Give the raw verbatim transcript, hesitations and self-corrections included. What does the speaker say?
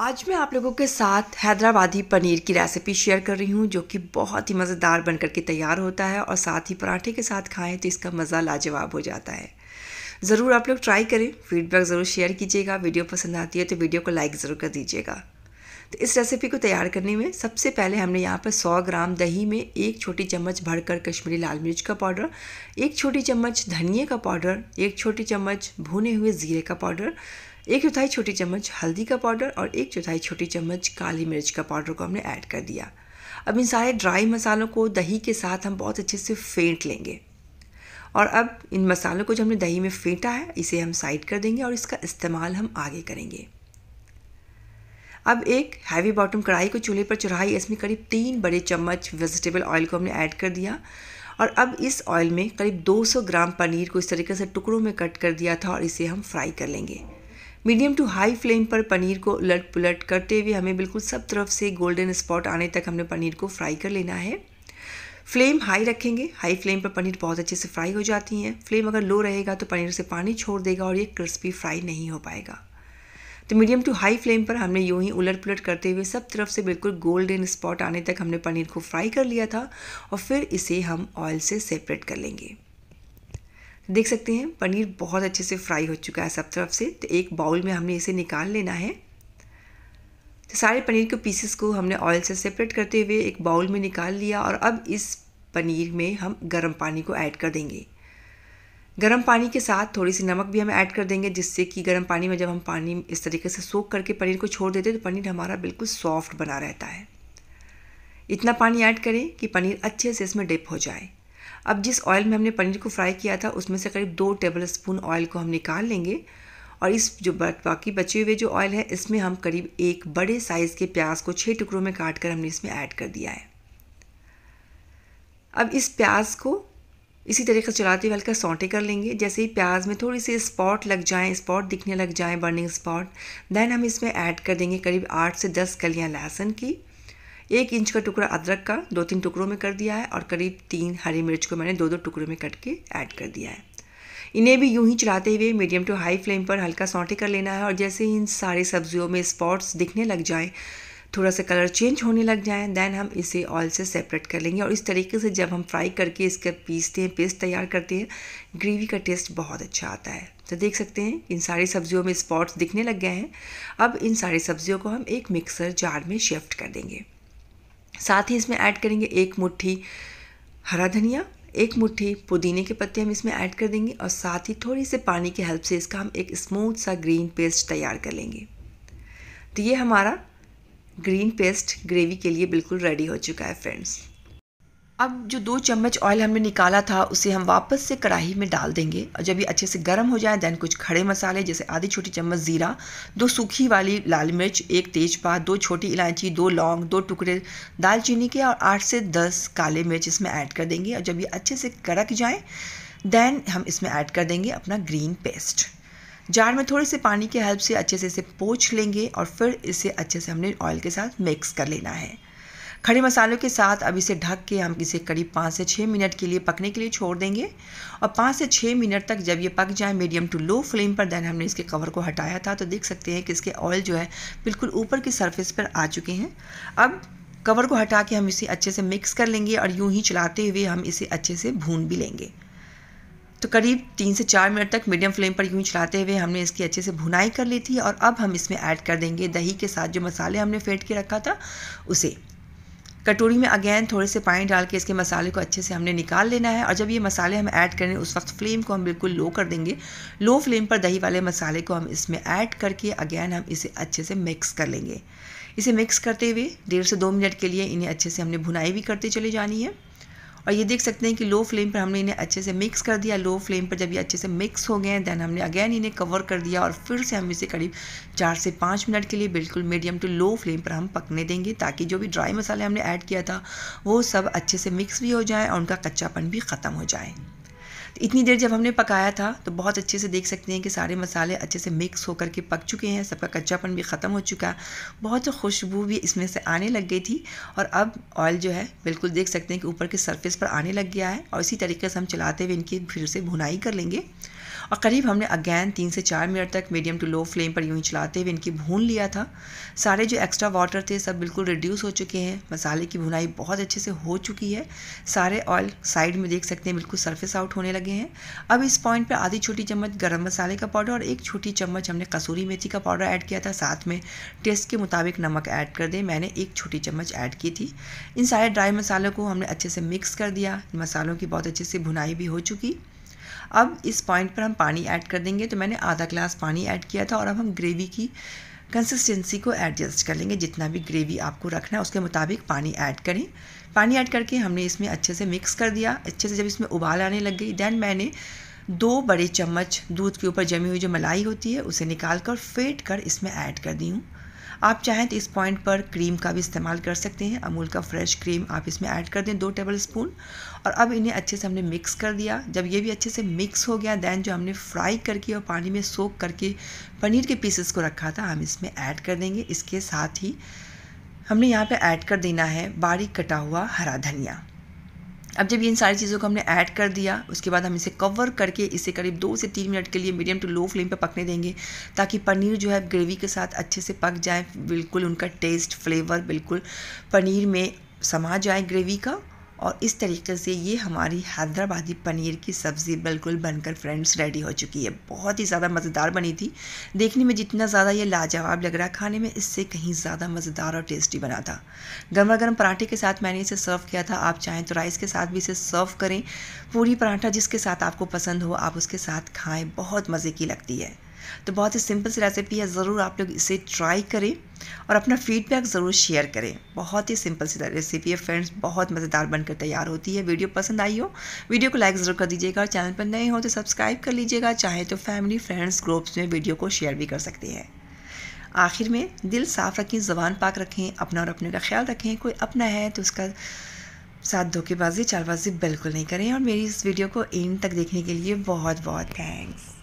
आज मैं आप लोगों के साथ हैदराबादी पनीर की रेसिपी शेयर कर रही हूँ, जो कि बहुत ही मज़ेदार बनकर के तैयार होता है और साथ ही पराठे के साथ खाएं तो इसका मज़ा लाजवाब हो जाता है। ज़रूर आप लोग ट्राई करें, फीडबैक ज़रूर शेयर कीजिएगा। वीडियो पसंद आती है तो वीडियो को लाइक ज़रूर कर दीजिएगा। तो इस रेसिपी को तैयार करने में सबसे पहले हमने यहाँ पर सौ ग्राम दही में एक छोटी चम्मच भरकर कश्मीरी लाल मिर्च का पाउडर, एक छोटी चम्मच धनिए का पाउडर, एक छोटी चम्मच भुने हुए ज़ीरे का पाउडर, एक चौथाई छोटी चम्मच हल्दी का पाउडर और एक चौथाई छोटी चम्मच काली मिर्च का पाउडर को हमने ऐड कर दिया। अब इन सारे ड्राई मसालों को दही के साथ हम बहुत अच्छे से फेंट लेंगे और अब इन मसालों को जो हमने दही में फेंटा है इसे हम साइड कर देंगे और इसका इस्तेमाल हम आगे करेंगे। अब एक हैवी बॉटम कढ़ाई को चूल्हे पर चढ़ाई, इसमें करीब तीन बड़े चम्मच वेजिटेबल ऑयल को हमने ऐड कर दिया और अब इस ऑयल में करीब दो सौ ग्राम पनीर को इस तरीके से टुकड़ों में कट कर दिया था और इसे हम फ्राई कर लेंगे। मीडियम टू हाई फ्लेम पर पनीर को उलट पुलट करते हुए हमें बिल्कुल सब तरफ से गोल्डन स्पॉट आने तक हमने पनीर को फ्राई कर लेना है। फ्लेम हाई रखेंगे, हाई फ्लेम पर पनीर बहुत अच्छे से फ्राई हो जाती हैं। फ्लेम अगर लो रहेगा तो पनीर से पानी छोड़ देगा और ये क्रिस्पी फ्राई नहीं हो पाएगा। तो मीडियम टू हाई फ्लेम पर हमने यूं ही उलट पुलट करते हुए सब तरफ से बिल्कुल गोल्डन स्पॉट आने तक हमने पनीर को फ्राई कर लिया था और फिर इसे हम ऑयल से सेपरेट कर लेंगे। देख सकते हैं पनीर बहुत अच्छे से फ्राई हो चुका है सब तरफ से। तो एक बाउल में हमने इसे निकाल लेना है। तो सारे पनीर के पीसेस को हमने ऑयल से सेपरेट करते हुए एक बाउल में निकाल लिया और अब इस पनीर में हम गर्म पानी को ऐड कर देंगे। गर्म पानी के साथ थोड़ी सी नमक भी हम ऐड कर देंगे, जिससे कि गर्म पानी में जब हम पानी इस तरीके से सोख करके पनीर को छोड़ देते हैं तो पनीर हमारा बिल्कुल सॉफ्ट बना रहता है। इतना पानी ऐड करें कि पनीर अच्छे से इसमें डिप हो जाए। अब जिस ऑयल में हमने पनीर को फ्राई किया था उसमें से करीब दो टेबलस्पून ऑयल को हम निकाल लेंगे और इस जो बाकी बचे हुए जो ऑयल है इसमें हम करीब एक बड़े साइज़ के प्याज को छः टुकड़ों में काट कर हमने इसमें ऐड कर दिया है। अब इस प्याज को इसी तरीके से चलाते हुए हल्का सौंटे कर लेंगे। जैसे ही प्याज में थोड़ी सी स्पॉट लग जाएँ, स्पॉट दिखने लग जाएँ, बर्निंग स्पॉट, देन हम इसमें ऐड कर देंगे करीब आठ से दस कलियाँ लहसुन की, एक इंच का टुकड़ा अदरक का दो तीन टुकड़ों में कर दिया है और करीब तीन हरी मिर्च को मैंने दो दो टुकड़ों में कट के ऐड कर दिया है। इन्हें भी यूं ही चलाते हुए मीडियम टू हाई फ्लेम पर हल्का सौंटे कर लेना है और जैसे ही इन सारी सब्जियों में स्पॉट्स दिखने लग जाएं, थोड़ा सा कलर चेंज होने लग जाए, दैन हम इसे ऑयल से सेपरेट कर लेंगे। और इस तरीके से जब हम फ्राई करके इसका पीसते हैं, पेस्ट तैयार करते हैं, ग्रेवी का टेस्ट बहुत अच्छा आता है। तो देख सकते हैं इन सारी सब्जियों में स्पॉट्स दिखने लग गए हैं। अब इन सारी सब्जियों को हम एक मिक्सर जार में शिफ्ट कर देंगे। साथ ही इसमें ऐड करेंगे एक मुट्ठी हरा धनिया, एक मुट्ठी पुदीने के पत्ते हम इसमें ऐड कर देंगे और साथ ही थोड़ी से पानी की हेल्प से इसका हम एक स्मूथ सा ग्रीन पेस्ट तैयार कर लेंगे। तो ये हमारा ग्रीन पेस्ट ग्रेवी के लिए बिल्कुल रेडी हो चुका है फ्रेंड्स। अब जो दो चम्मच ऑयल हमने निकाला था उसे हम वापस से कढ़ाई में डाल देंगे और जब ये अच्छे से गर्म हो जाए दैन कुछ खड़े मसाले जैसे आधी छोटी चम्मच जीरा, दो सूखी वाली लाल मिर्च, एक तेजपात, दो छोटी इलायची, दो लौंग, दो टुकड़े दालचीनी के और आठ से दस काले मिर्च इसमें ऐड कर देंगे। और जब ये अच्छे से कड़क जाए दैन हम इसमें ऐड कर देंगे अपना ग्रीन पेस्ट। जार में थोड़े से पानी की हेल्प से अच्छे से इसे पोंछ लेंगे और फिर इसे अच्छे से हमने ऑयल के साथ मिक्स कर लेना है। खड़े मसालों के साथ अब इसे ढक के हम इसे करीब पाँच से छः मिनट के लिए पकने के लिए छोड़ देंगे और पाँच से छः मिनट तक जब ये पक जाए मीडियम टू लो फ्लेम पर दैन हमने इसके कवर को हटाया था। तो देख सकते हैं कि इसके ऑयल जो है बिल्कुल ऊपर की सरफेस पर आ चुके हैं। अब कवर को हटा के हम इसे अच्छे से मिक्स कर लेंगे और यूँ ही चलाते हुए हम इसे अच्छे से भून भी लेंगे। तो करीब तीन से चार मिनट तक मीडियम फ्लेम पर यूँ चलाते हुए हमने इसकी अच्छे से भुनाई कर ली थी और अब हम इसमें ऐड कर देंगे दही के साथ जो मसाले हमने फेंट के रखा था उसे। कटोरी में अगेन थोड़े से पानी डाल के इसके मसाले को अच्छे से हमने निकाल लेना है और जब ये मसाले हम ऐड करें उस वक्त फ्लेम को हम बिल्कुल लो कर देंगे। लो फ्लेम पर दही वाले मसाले को हम इसमें ऐड करके अगेन हम इसे अच्छे से मिक्स कर लेंगे। इसे मिक्स करते हुए डेढ़ से दो मिनट के लिए इन्हें अच्छे से हमने भुनाई भी करते चले जानी है। और ये देख सकते हैं कि लो फ्लेम पर हमने इन्हें अच्छे से मिक्स कर दिया। लो फ्लेम पर जब ये अच्छे से मिक्स हो गए दैन हमने अगेन इन्हें कवर कर दिया और फिर से हम इसे करीब चार से पाँच मिनट के लिए बिल्कुल मीडियम टू लो फ्लेम पर हम पकने देंगे, ताकि जो भी ड्राई मसाले हमने ऐड किया था वो सब अच्छे से मिक्स भी हो जाए और उनका कच्चापन भी ख़त्म हो जाए। तो इतनी देर जब हमने पकाया था तो बहुत अच्छे से देख सकते हैं कि सारे मसाले अच्छे से मिक्स होकर के पक चुके हैं, सबका कच्चापन भी ख़त्म हो चुका है, बहुत खुशबू भी इसमें से आने लग गई थी और अब ऑयल जो है बिल्कुल देख सकते हैं कि ऊपर के सरफेस पर आने लग गया है। और इसी तरीके से हम चलाते हुए इनकी फिर से भुनाई कर लेंगे और करीब हमने अगैन तीन से चार मिनट तक मीडियम टू लो फ्लेम पर यूँ ही चलाते हुए इनकी भून लिया था। सारे जो एक्स्ट्रा वाटर थे सब बिल्कुल रिड्यूस हो चुके हैं, मसाले की भुनाई बहुत अच्छे से हो चुकी है। सारे ऑयल साइड में देख सकते हैं बिल्कुल सरफेस आउट होने लगे हैं। अब इस पॉइंट पर आधी छोटी चम्मच गरम मसाले का पाउडर और एक छोटी चम्मच हमने कसूरी मेथी का पाउडर ऐड किया था, साथ में टेस्ट के मुताबिक नमक ऐड कर दें, मैंने एक छोटी चम्मच ऐड की थी। इन सारे ड्राई मसालों को हमने अच्छे से मिक्स कर दिया, मसालों की बहुत अच्छे से भुनाई भी हो चुकी। अब इस पॉइंट पर हम पानी ऐड कर देंगे, तो मैंने आधा ग्लास पानी ऐड किया था और अब हम ग्रेवी की कंसिस्टेंसी को एडजस्ट कर लेंगे, जितना भी ग्रेवी आपको रखना है उसके मुताबिक पानी ऐड करें। पानी ऐड करके हमने इसमें अच्छे से मिक्स कर दिया। अच्छे से जब इसमें उबाल आने लग गई, देन मैंने दो बड़े चम्मच दूध के ऊपर जमी हुई जो मलाई होती है उसे निकाल कर फेंट कर इसमें ऐड कर दी हूँ। आप चाहें तो इस पॉइंट पर क्रीम का भी इस्तेमाल कर सकते हैं, अमूल का फ्रेश क्रीम आप इसमें ऐड कर दें, दो टेबल स्पून। और अब इन्हें अच्छे से हमने मिक्स कर दिया। जब ये भी अच्छे से मिक्स हो गया, दैन जो हमने फ्राई करके और पानी में सोक करके पनीर के पीसेस को रखा था हम इसमें ऐड कर देंगे। इसके साथ ही हमने यहाँ पर ऐड कर देना है बारीक कटा हुआ हरा धनिया। अब जब ये इन सारी चीज़ों को हमने ऐड कर दिया, उसके बाद हम इसे कवर करके इसे करीब दो से तीन मिनट के लिए मीडियम टू लो फ्लेम पर पकने देंगे, ताकि पनीर जो है ग्रेवी के साथ अच्छे से पक जाए, बिल्कुल उनका टेस्ट फ्लेवर बिल्कुल पनीर में समा जाए ग्रेवी का। और इस तरीके से ये हमारी हैदराबादी पनीर की सब्ज़ी बिल्कुल बनकर फ्रेंड्स रेडी हो चुकी है। बहुत ही ज़्यादा मज़ेदार बनी थी, देखने में जितना ज़्यादा ये लाजवाब लग रहा खाने में इससे कहीं ज़्यादा मज़ेदार और टेस्टी बना था। गर्मा गर्म पराठे के साथ मैंने इसे सर्व किया था, आप चाहें तो राइस के साथ भी इसे सर्व करें। पूरी पराठा जिसके साथ आपको पसंद हो आप उसके साथ खाएँ, बहुत मज़े की लगती है। तो बहुत ही सिंपल सी रेसिपी है, ज़रूर आप लोग इसे ट्राई करें और अपना फीडबैक ज़रूर शेयर करें। बहुत ही सिंपल सी रेसिपी है फ्रेंड्स, बहुत मज़ेदार बनकर तैयार होती है। वीडियो पसंद आई हो वीडियो को लाइक ज़रूर कर दीजिएगा और चैनल पर नए हो तो सब्सक्राइब कर लीजिएगा। चाहे तो फैमिली फ्रेंड्स ग्रुप्स में वीडियो को शेयर भी कर सकते हैं। आखिर में दिल साफ़ रखें, ज़बान पाक रखें, अपना और अपने का ख्याल रखें। कोई अपना है तो उसका साथ धोखेबाजी चालबाजी बिल्कुल नहीं करें। और मेरी इस वीडियो को एंड तक देखने के लिए बहुत बहुत थैंक्स।